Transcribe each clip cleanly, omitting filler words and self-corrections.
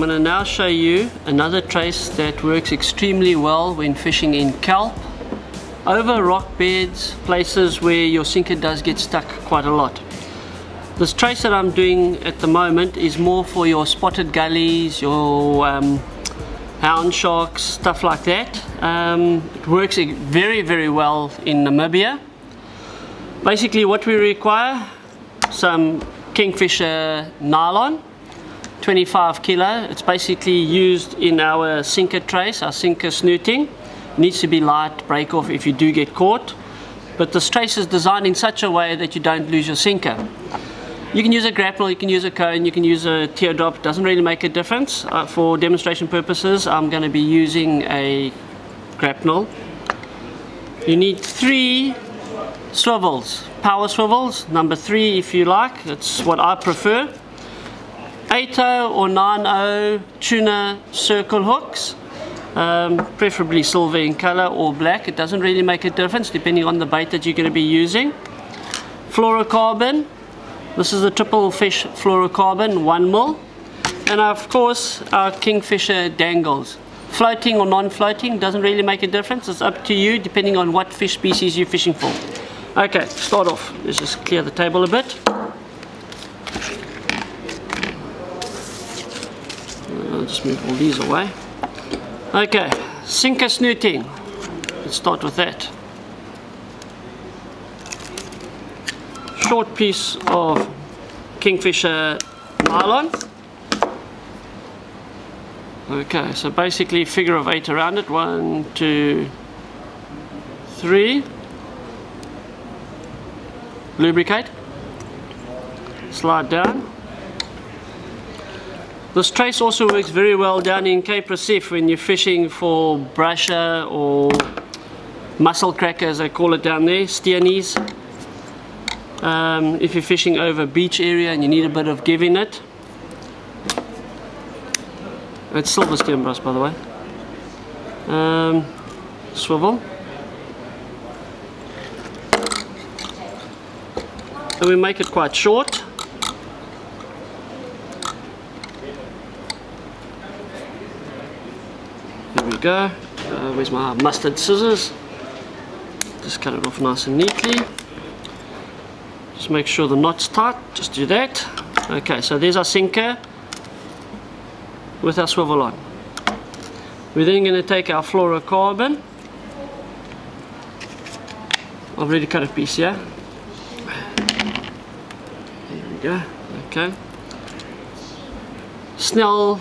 I'm going to now show you another trace that works extremely well when fishing in kelp, over rock beds, places where your sinker does get stuck quite a lot. This trace that I'm doing at the moment is more for your spotted gullies, your hound sharks, stuff like that. It works very, very well in Namibia. Basically what we require, some Kingfisher nylon, 25 kilo. It's basically used in our sinker trace, our sinker snooting. Needs to be light, break off if you do get caught, but this trace is designed in such a way that you don't lose your sinker. You can use a grapnel, you can use a cone, you can use a teardrop, doesn't really make a difference. For demonstration purposes I'm going to be using a grapnel. You need 3 swivels, power swivels, number 3 if you like, that's what I prefer. 8-0 or 9-0 tuna circle hooks. Preferably silver in color or black, it doesn't really make a difference depending on the bait that you're going to be using. Fluorocarbon, this is a triple fish fluorocarbon, 1 mil, and of course our Kingfisher dangles. Floating or non-floating doesn't really make a difference, it's up to you depending on what fish species you're fishing for. Okay, start off, let's just clear the table a bit. I'll just move all these away. Okay, sinker snooting, let's start with that. Short piece of Kingfisher nylon. Okay, so basically figure of 8 around it, 1, 2, 3. Lubricate, slide down. This trace also works very well down in Cape Recife when you're fishing for brasher or mussel cracker as they call it down there, steenies. If you're fishing over a beach area and you need a bit of give in it. It's silver stem brass by the way. Swivel. And we make it quite short. Go. Where's my mustard scissors? Just cut it off nice and neatly. Just make sure the knot's tight, just do that. Okay, so there's our sinker with our swivel on. We're then going to take our fluorocarbon. I've already cut a piece here. There we go. Okay. Snell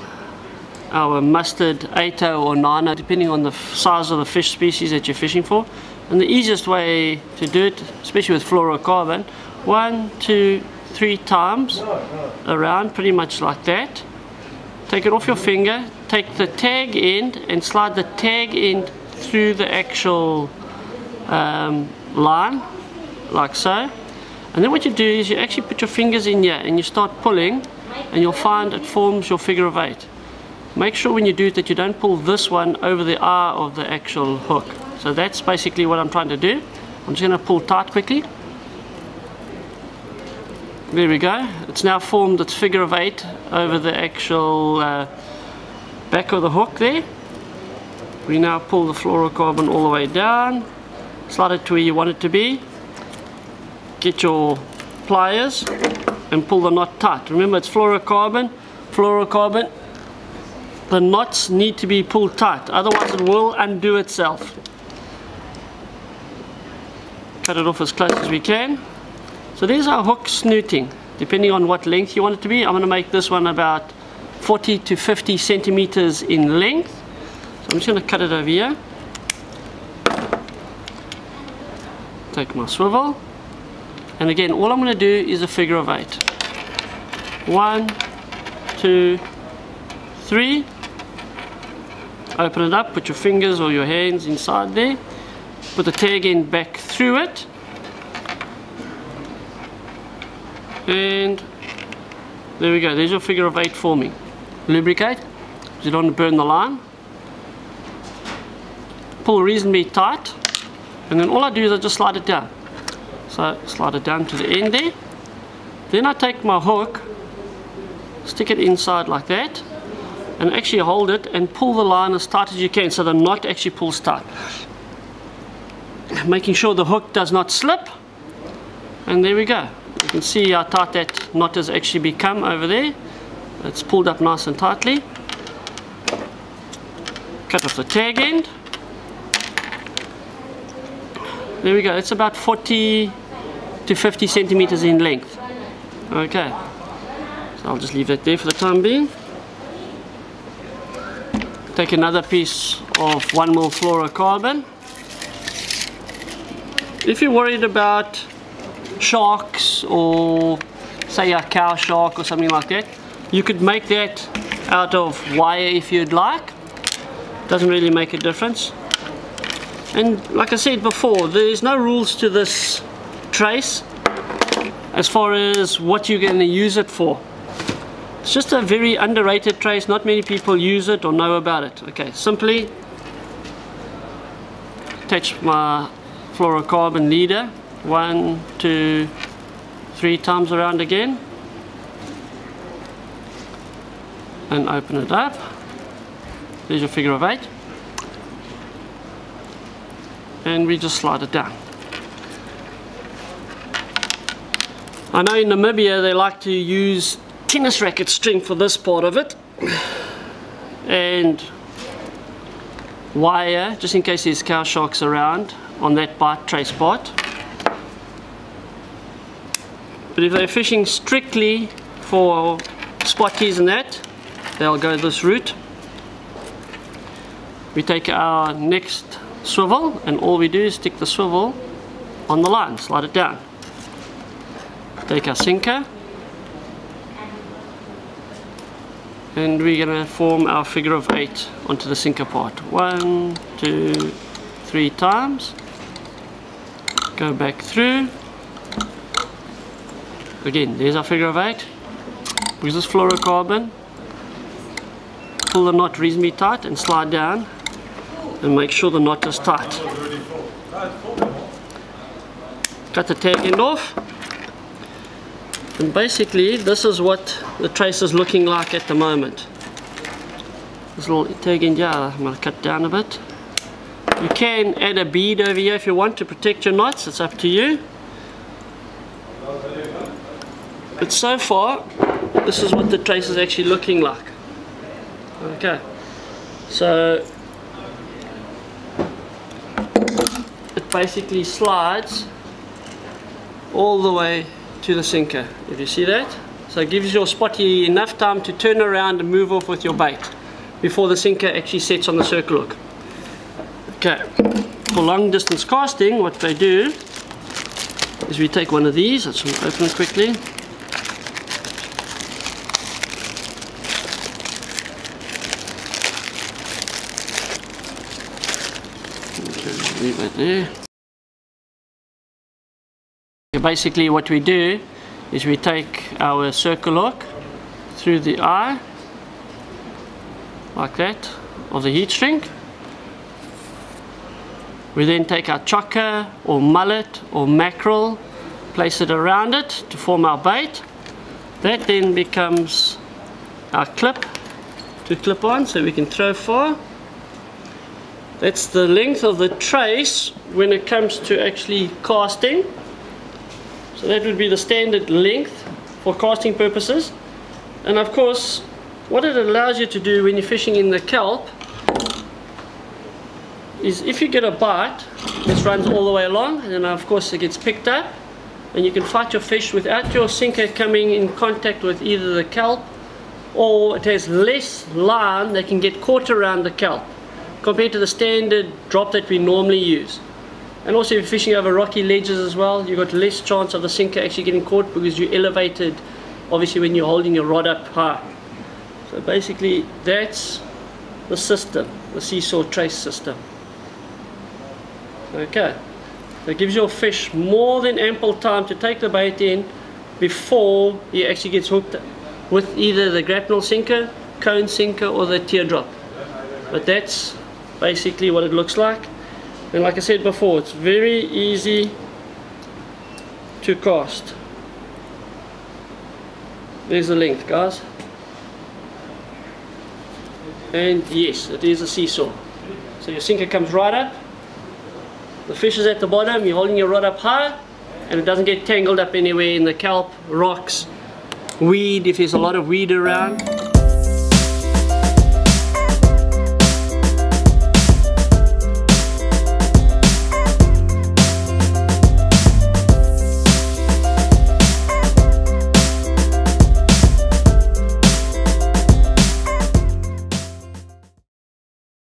our mustard 8-0 or 9-0 depending on the size of the fish species that you're fishing for, and the easiest way to do it, especially with fluorocarbon, 1, 2, 3 times around, pretty much like that. Take it off your finger, take the tag end and slide the tag end through the actual line like so, and then what you do is you actually put your fingers in here and you start pulling, and you'll find it forms your figure of 8. Make sure when you do it that you don't pull this one over the eye of the actual hook. So that's basically what I'm trying to do. I'm just going to pull tight quickly. There we go. It's now formed its figure of 8 over the actual back of the hook there. We now pull the fluorocarbon all the way down. Slide it to where you want it to be. Get your pliers and pull the knot tight. Remember it's fluorocarbon, fluorocarbon. The knots need to be pulled tight, otherwise it will undo itself. Cut it off as close as we can. So there's our hook snooting, depending on what length you want it to be. I'm going to make this one about 40 to 50 centimeters in length. So I'm just going to cut it over here. Take my swivel. And again, all I'm going to do is a figure of 8. 1, 2, 3. Open it up, put your fingers or your hands inside there, put the tag end back through it, and there we go, there's your figure of 8 forming. Lubricate, you don't want to burn the line. Pull reasonably tight, and then all I do is I just slide it down. So slide it down to the end there, then I take my hook, stick it inside like that, and actually hold it and pull the line as tight as you can so the knot actually pulls tight. Making sure the hook does not slip, and there we go. You can see how tight that knot has actually become over there. It's pulled up nice and tightly. Cut off the tag end. There we go, it's about 40 to 50 centimeters in length. Okay, so I'll just leave that there for the time being. Take another piece of 1 mil fluorocarbon. If you're worried about sharks, or say a cow shark or something like that, you could make that out of wire if you'd like. Doesn't really make a difference. And like I said before, there's no rules to this trace as far as what you're going to use it for. It's just a very underrated trace, not many people use it or know about it. Okay, simply attach my fluorocarbon leader 1, 2, 3 times around again and open it up. There's your figure of 8, and we just slide it down. I know in Namibia they like to use tennis racket string for this part of it, and wire just in case there's cow sharks around on that bite trace part. But if they're fishing strictly for spotties and that, they'll go this route. We take our next swivel, and all we do is stick the swivel on the line, slide it down. Take our sinker, and we're going to form our figure of 8 onto the sinker part. 1, 2, 3 times. Go back through. Again, there's our figure of 8. Use this fluorocarbon. Pull the knot reasonably tight and slide down, and make sure the knot is tight. Cut the tag end off, and basically this is what the trace is looking like at the moment. This little tag end here, I'm going to cut down a bit. You can add a bead over here if you want to protect your knots, it's up to you. But so far, this is what the trace is actually looking like. Okay, so it basically slides all the way to the sinker, if you see that. So it gives your spotty enough time to turn around and move off with your bait before the sinker actually sets on the circle hook. Okay, for long distance casting, what they do is we take one of these. Let's open it quickly. Okay, leave that there. Okay, basically what we do is we take our circle hook through the eye, like that, of the heat shrink. We then take our chocker or mullet or mackerel, place it around it to form our bait. That then becomes our clip to clip on so we can throw far. That's the length of the trace when it comes to actually casting. So that would be the standard length for casting purposes. And of course, what it allows you to do when you're fishing in the kelp is if you get a bite, this runs all the way along, and then of course it gets picked up, and you can fight your fish without your sinker coming in contact with either the kelp, or it has less line that can get caught around the kelp compared to the standard drop that we normally use. And also if you're fishing over rocky ledges as well, you've got less chance of the sinker actually getting caught because you elevated obviously when you're holding your rod up high. So basically that's the system, the seesaw trace system. Okay, that gives your fish more than ample time to take the bait in before he actually gets hooked with either the grapnel sinker, cone sinker, or the teardrop. But that's basically what it looks like. And like I said before, it's very easy to cast. There's the length, guys. and yes, it is a seesaw. So your sinker comes right up, the fish is at the bottom, you're holding your rod up high, and it doesn't get tangled up anywhere in the kelp, rocks, weed, if there's a lot of weed around.